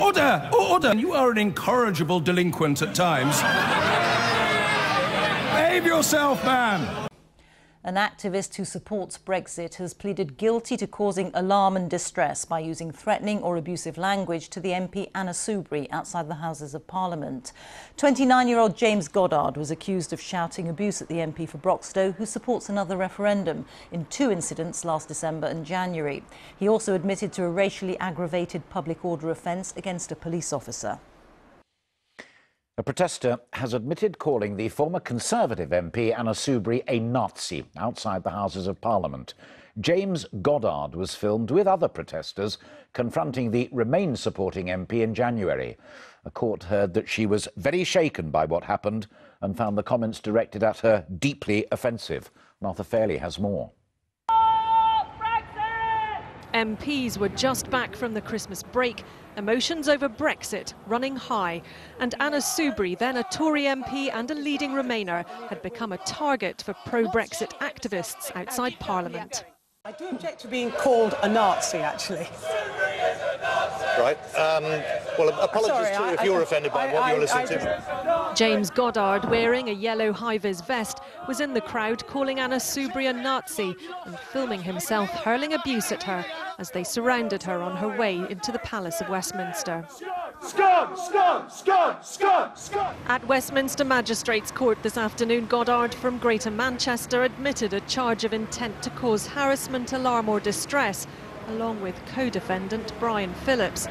Order! Order! You are an incorrigible delinquent at times. Behave yourself, man! An activist who supports Brexit has pleaded guilty to causing alarm and distress by using threatening or abusive language to the MP Anna Soubry outside the Houses of Parliament. 29-year-old James Goddard was accused of shouting abuse at the MP for Broxtowe, who supports another referendum, in two incidents last December and January. He also admitted to a racially aggravated public order offence against a police officer. A protester has admitted calling the former Conservative MP Anna Soubry a Nazi outside the Houses of Parliament. James Goddard was filmed with other protesters confronting the Remain-supporting MP in January. A court heard that she was very shaken by what happened and found the comments directed at her deeply offensive. Martha Fairley has more. MPs were just back from the Christmas break, emotions over Brexit running high, and Anna Soubry, then a Tory MP and a leading Remainer, had become a target for pro-Brexit activists outside Parliament. I do object to being called a Nazi, actually. Right. Well, apologies too if you're offended by what you're listening to. James Goddard, wearing a yellow high-vis vest, was in the crowd calling Anna Soubry a Nazi and filming himself hurling abuse at her as they surrounded her on her way into the Palace of Westminster. Scum, scum, scum, scum, scum. At Westminster Magistrates Court this afternoon, Goddard from Greater Manchester admitted a charge of intent to cause harassment, alarm or distress, along with co-defendant Brian Phillips.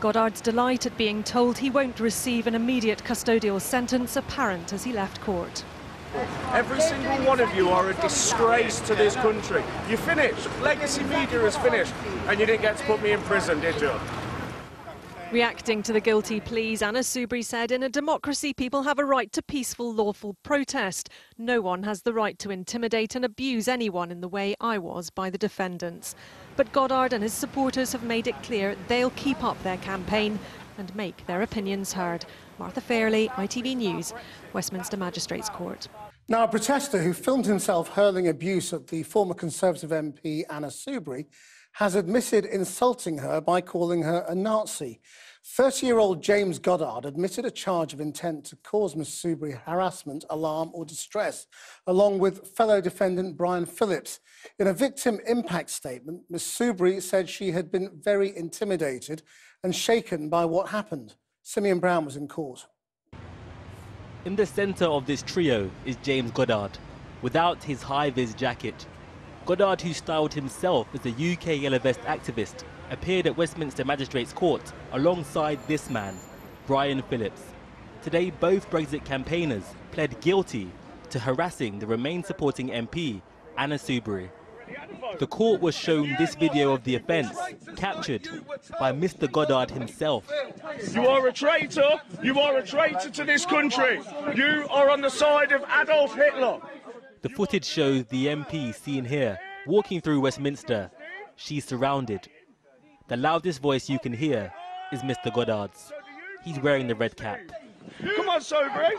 Goddard's delight at being told he won't receive an immediate custodial sentence apparent as he left court. Every single one of you are a disgrace to this country. You finished. Legacy media is finished. And you didn't get to put me in prison, did you? Reacting to the guilty pleas, Anna Soubry said, in a democracy, people have a right to peaceful, lawful protest. No one has the right to intimidate and abuse anyone in the way I was by the defendants. But Goddard and his supporters have made it clear they'll keep up their campaign and make their opinions heard. Martha Fairley, ITV News, Westminster Magistrates Court. Now, a protester who filmed himself hurling abuse at the former Conservative MP Anna Soubry has admitted insulting her by calling her a Nazi. 30-year-old James Goddard admitted a charge of intent to cause Ms. Soubry harassment, alarm or distress, along with fellow defendant Brian Phillips. In a victim impact statement, Ms. Soubry said she had been very intimidated and shaken by what happened. Simeon Brown was in court. In the centre of this trio is James Goddard, without his high-vis jacket. Goddard, who styled himself as a UK yellow vest activist, appeared at Westminster Magistrates Court alongside this man, Brian Phillips. Today, both Brexit campaigners pled guilty to harassing the Remain-supporting MP, Anna Soubry. The court was shown this video of the offence, captured by Mr. Goddard himself. You are a traitor! You are a traitor to this country! You are on the side of Adolf Hitler! The footage shows the MP seen here walking through Westminster. She's surrounded. The loudest voice you can hear is Mr. Goddard's. He's wearing the red cap. Come on, Soubry!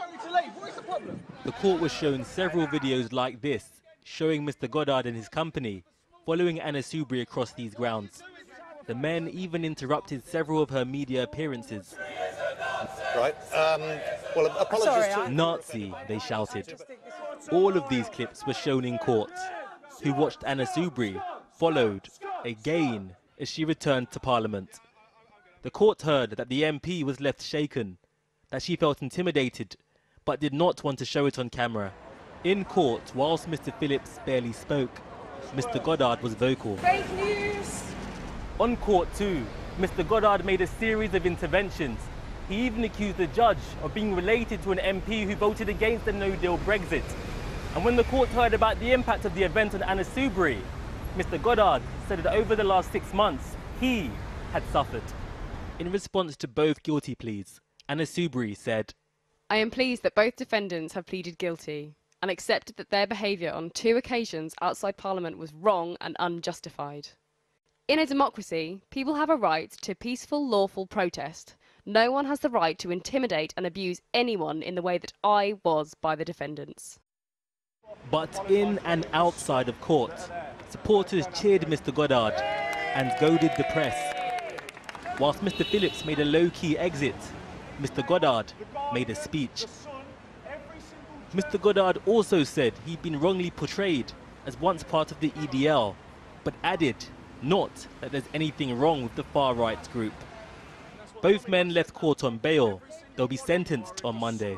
The court was shown several videos like this, showing Mr. Goddard and his company following Anna Soubry across these grounds. The men even interrupted several of her media appearances. Right. Well, apologies to Nazi, they shouted. All of these clips were shown in court, who watched Anna Soubry followed again as she returned to Parliament. The court heard that the MP was left shaken, that she felt intimidated, but did not want to show it on camera. In court, whilst Mr. Phillips barely spoke, Mr. Goddard was vocal. Fake news! On court too, Mr. Goddard made a series of interventions. He even accused the judge of being related to an MP who voted against the no-deal Brexit. And when the court heard about the impact of the event on Anna Soubry, Mr. Goddard said that over the last 6 months, he had suffered. In response to both guilty pleas, Anna Soubry said, I am pleased that both defendants have pleaded guilty and accepted that their behaviour on two occasions outside Parliament was wrong and unjustified. In a democracy, people have a right to peaceful, lawful protest. No one has the right to intimidate and abuse anyone in the way that I was by the defendants. But in and outside of court, supporters cheered Mr. Goddard and goaded the press. Whilst Mr. Phillips made a low-key exit, Mr. Goddard made a speech. Mr. Goddard also said he'd been wrongly portrayed as once part of the EDL, but added not that there's anything wrong with the far-right group. Both men left court on bail. They'll be sentenced on Monday.